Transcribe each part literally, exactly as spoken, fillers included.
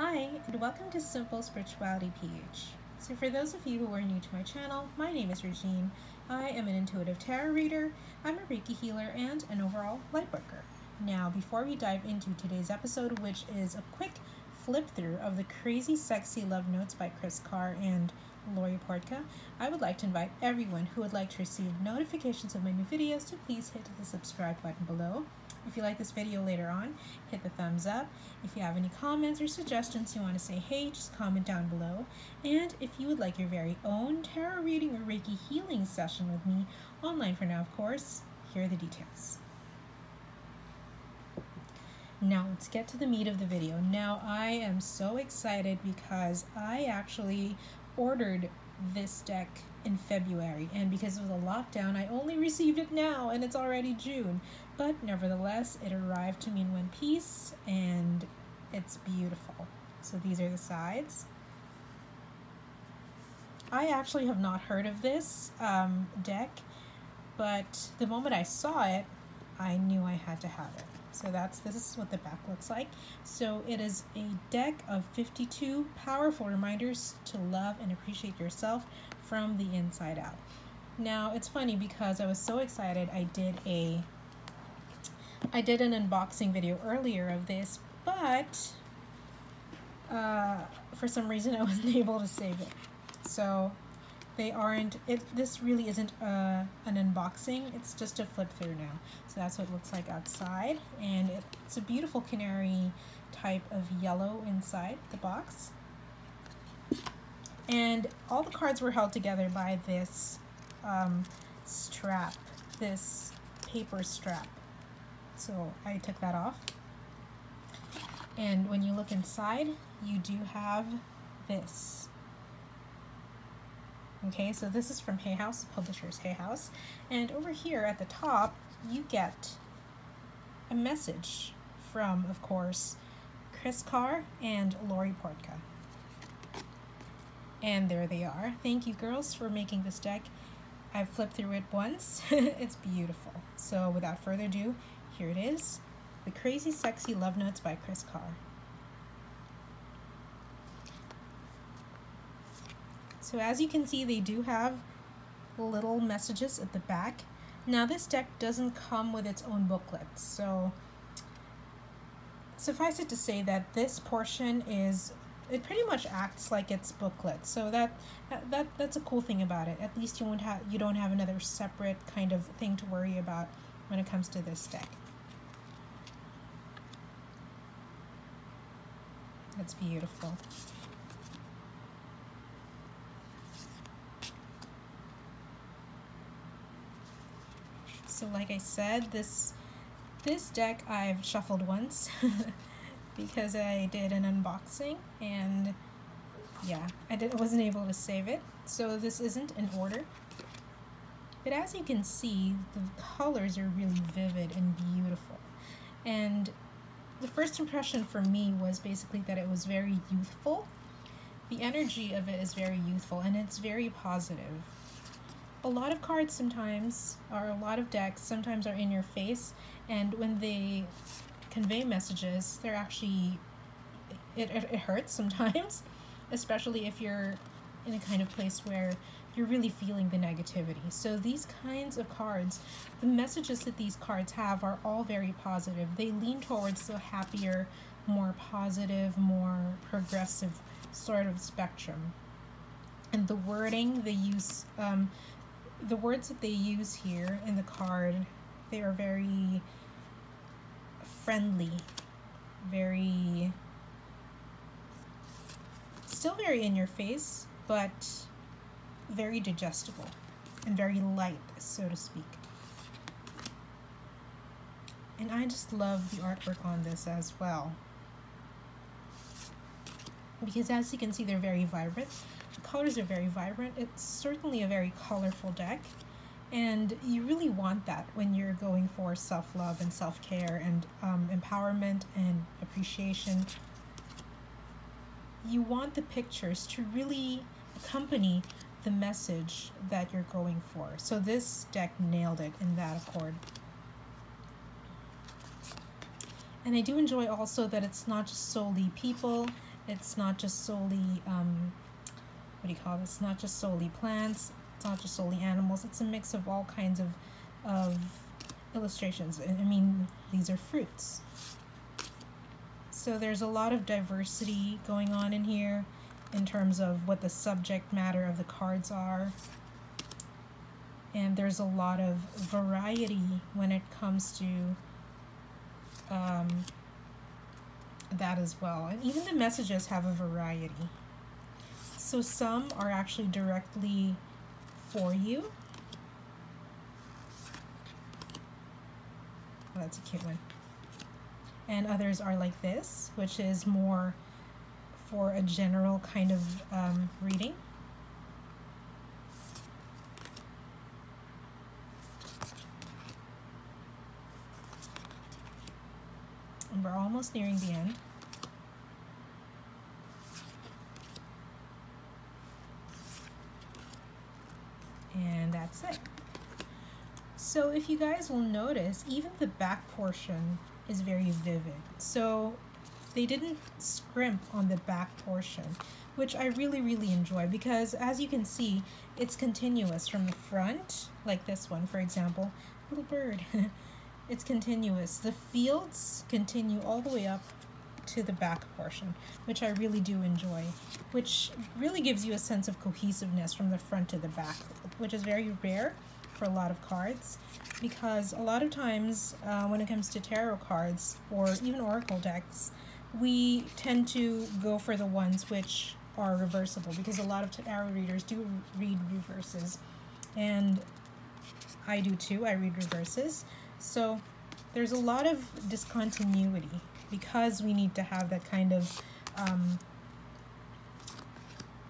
Hi, and welcome to Simple Spirituality P H. So for those of you who are new to my channel, my name is Regine. I am an intuitive tarot reader, I'm a Reiki healer, and an overall lightworker. Now, before we dive into today's episode, which is a quick flip through of the Crazy Sexy Love Notes by Kris Carr and Lori Portka, I would like to invite everyone who would like to receive notifications of my new videos to please hit the subscribe button below. If you like this video later on, hit the thumbs up. If you have any comments or suggestions you want to say, hey, just comment down below. And if you would like your very own tarot reading or Reiki healing session with me, online for now, of course, here are the details. Now let's get to the meat of the video. Now I am so excited because I actually ordered this deck in February, and because of the lockdown I only received it now, and it's already June, but nevertheless it arrived to me in one piece and it's beautiful. So these are the sides. I actually have not heard of this um, deck, but the moment I saw it I knew I had to have it. So that's this is what the back looks like. So it is a deck of fifty-two powerful reminders to love and appreciate yourself from the inside out. Now it's funny because I was so excited. I did a I did an unboxing video earlier of this, but uh, for some reason I wasn't able to save it. So they aren't it this really isn't uh, an unboxing, it's just a flip through now. So that's what it looks like outside, and it, it's a beautiful canary type of yellow inside the box. And all the cards were held together by this um, strap, this paper strap. So I took that off. And when you look inside, you do have this. Okay, so this is from Hay House, the publisher's Hay House. And over here at the top, you get a message from, of course, Kris Carr and Lori Portka. And there they are. Thank you, girls, for making this deck. I've flipped through it once. It's beautiful. So without further ado, here it is. The Crazy Sexy Love Notes by Kris Carr. So as you can see, they do have little messages at the back. Now this deck doesn't come with its own booklet, so suffice it to say that this portion is it pretty much acts like its booklet, so that, that that that's a cool thing about it. At least you won't have you don't have another separate kind of thing to worry about when it comes to this deck. That's beautiful. So, like I said, this this deck I've shuffled once. Because I did an unboxing, and yeah, I didn't, wasn't able to save it. So this isn't in order. But as you can see, the colors are really vivid and beautiful. And the first impression for me was basically that it was very youthful. The energy of it is very youthful, and it's very positive. A lot of cards sometimes, or a lot of decks sometimes, are in your face, and when they convey messages, they're actually it, it, it hurts sometimes, especially if you're in a kind of place where you're really feeling the negativity. So these kinds of cards, the messages that these cards have are all very positive. They lean towards the happier, more positive, more progressive sort of spectrum. And the wording they use, um, the words that they use here in the card, they are very friendly, very, still very in your face, but very digestible and very light, so to speak. And I just love the artwork on this as well, because as you can see, they're very vibrant. The colors are very vibrant. It's certainly a very colorful deck. And you really want that when you're going for self-love and self-care and um, empowerment and appreciation. You want the pictures to really accompany the message that you're going for. So this deck nailed it in that accord. And I do enjoy also that it's not just solely people It's not just solely, um, what do you call it? It's not just solely plants. It's not just solely animals. It's a mix of all kinds of, of illustrations. I mean, these are fruits. So there's a lot of diversity going on in here in terms of what the subject matter of the cards are. And there's a lot of variety when it comes to um, that as well. And even the messages have a variety. So some are actually directly for you. Oh, that's a cute one. And others are like this, which is more for a general kind of um, reading. And we're almost nearing the end. And that's it. So if you guys will notice, even the back portion is very vivid. So they didn't scrimp on the back portion, which I really, really enjoy, because as you can see, it's continuous from the front, like this one, for example, little bird. It's continuous. The fields continue all the way up to the back portion, which I really do enjoy, which really gives you a sense of cohesiveness from the front to the back, which is very rare for a lot of cards, because a lot of times uh, when it comes to tarot cards or even oracle decks, we tend to go for the ones which are reversible, because a lot of tarot readers do read reverses, and I do too. I read reverses. So there's a lot of discontinuity because we need to have that kind of um,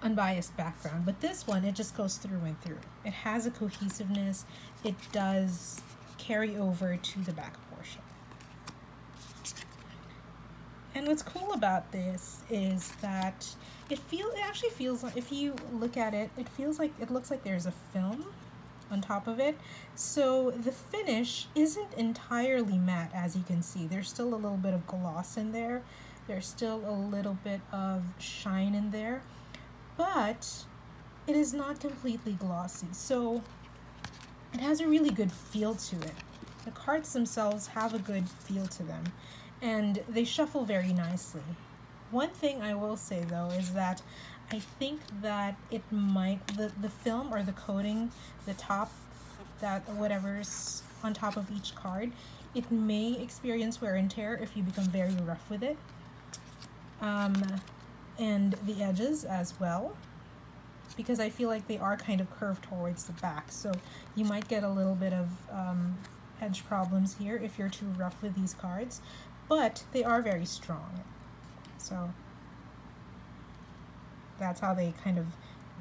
unbiased background. But this one, it just goes through and through. It has a cohesiveness. It does carry over to the back portion. And what's cool about this is that it feels, it actually feels like, if you look at it, it feels like, it looks like there's a film on top of it. So the finish isn't entirely matte, as you can see. There's still a little bit of gloss in there. There's still a little bit of shine in there, but it is not completely glossy. So it has a really good feel to it. The cards themselves have a good feel to them, and they shuffle very nicely. One thing I will say though is that I think that it might, the, the film or the coating, the top, that whatever's on top of each card, it may experience wear and tear if you become very rough with it. Um, and the edges as well, because I feel like they are kind of curved towards the back. So you might get a little bit of um, edge problems here if you're too rough with these cards, but they are very strong. So that's how they kind of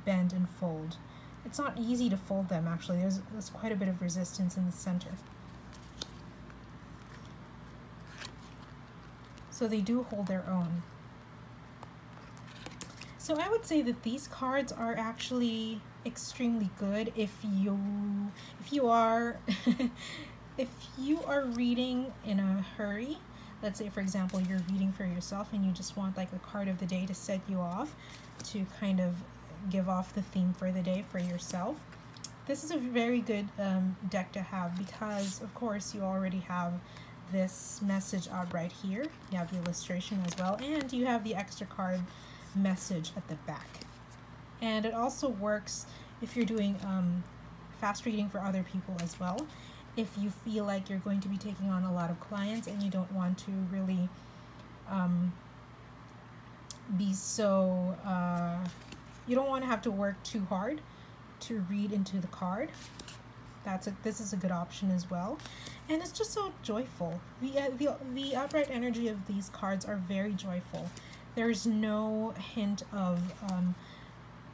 bend and fold. It's not easy to fold them, actually. There's, there's quite a bit of resistance in the center. So they do hold their own. So I would say that these cards are actually extremely good if you, if you are, if you are reading in a hurry. Let's say, for example, you're reading for yourself and you just want like a card of the day to set you off, to kind of give off the theme for the day for yourself. This is a very good um, deck to have, because of course you already have this message up right here. You have the illustration as well, and you have the extra card message at the back. And it also works if you're doing um, fast reading for other people as well. If you feel like you're going to be taking on a lot of clients and you don't want to really um, be so, uh, you don't want to have to work too hard to read into the card, that's a, this is a good option as well. And it's just so joyful. The, uh, the, the upright energy of these cards are very joyful. There's no hint of um,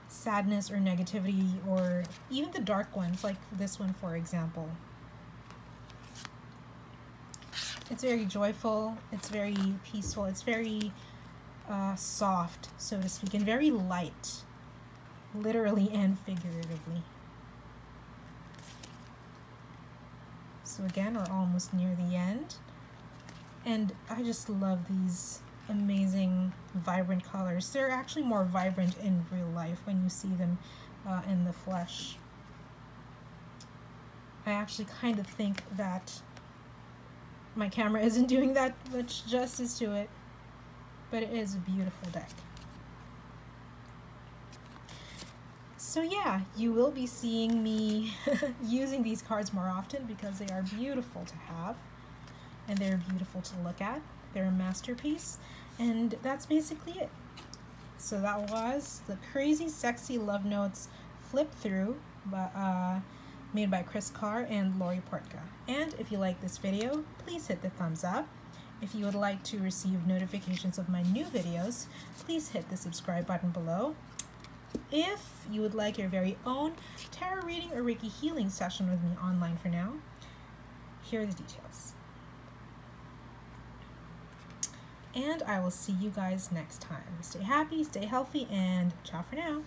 sadness or negativity, or even the dark ones, like this one, for example. It's very joyful, it's very peaceful, it's very uh, soft, so to speak, and very light, literally and figuratively. So again, we're almost near the end, and I just love these amazing, vibrant colors. They're actually more vibrant in real life when you see them uh, in the flesh. I actually kind of think that my camera isn't doing that much justice to it, but it is a beautiful deck. So yeah, you will be seeing me using these cards more often because they are beautiful to have and they're beautiful to look at. They're a masterpiece, and that's basically it. So that was the Crazy Sexy Love Notes flip through by, uh, made by Kris Carr and Lori Portka. And if you like this video, please hit the thumbs up. If you would like to receive notifications of my new videos, please hit the subscribe button below. If you would like your very own tarot reading or Reiki healing session with me online for now, here are the details. And I will see you guys next time. Stay happy, stay healthy, and ciao for now.